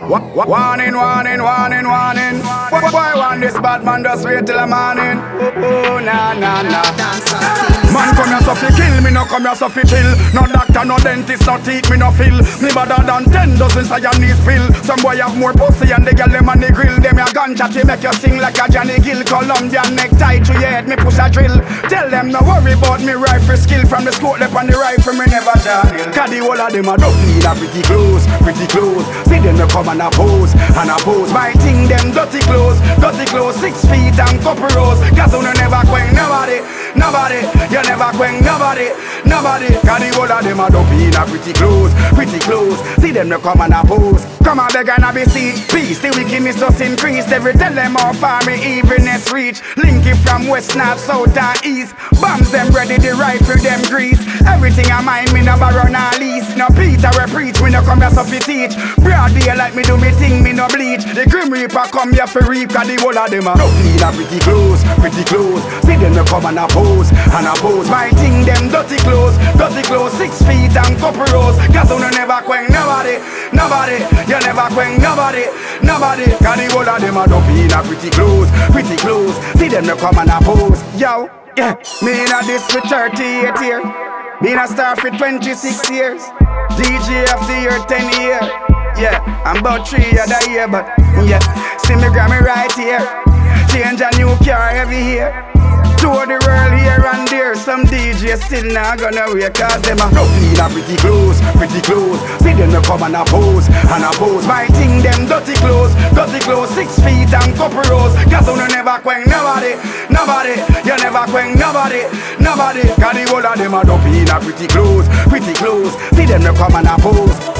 Warning. Why want this bad man just wait till the morning? Oh, nah. Man come here so fi kill, me no come here so fi chill. No doctor, no dentist, no teeth, me no feel. Me better than 10 dozen Siamese pill. Some boy have more pussy and they girl them on the grill. Them a ganja to make you sing like a Johnny Gill. Colombian necktie to your head, me push a drill. Tell them no worry about me rifle skill. From the scope left on the rifle, me never jam. Cause the whole of them a don't need a pretty clothes. See them no come and a pose. My thing them dirty clothes, 6 feet and couple rows. Cause you no never quench nobody. You never quench nobody. Cause the whole of them a don't be in a pretty clothes. See them no come and a pose. Come and beg and a beseech peace. The wicked is just increased. Every tell them how far me evilness reach. Link it from west, north, south and east. Bombs them ready, the rifle them grease. Everything I mind me no borrow nor lease. No Peter we preach, me no come here so fi teach. Broad day like me do me thing, me no bleach. The grim reaper come here fi reap. Cause the whole of them a don't need a pretty clothes. See them no come and a pose. My thing them dirty clothes, 6 feet and couple rows. Cause you no never quench nobody. You never quench nobody. Cause the whole of them a don't be in a pretty clothes. See them no come and a pose. Yo, yeah, me in a this for 38 years. Me in a star for 26 years. DJ of the year 10 years. Yeah, I'm about 3 other year, but yeah, see me Grammy right here. Change a new car every year. Tour the world here and there. Some DJs still not gonna wear. Cause them a don't need a pretty clothes. See them no come and a pose. My thing them dirty clothes, 6 feet and couple rows. Cause you no never quench nobody. You never quench nobody. Cause the whole of them a don't need a pretty clothes. See them no come and a pose.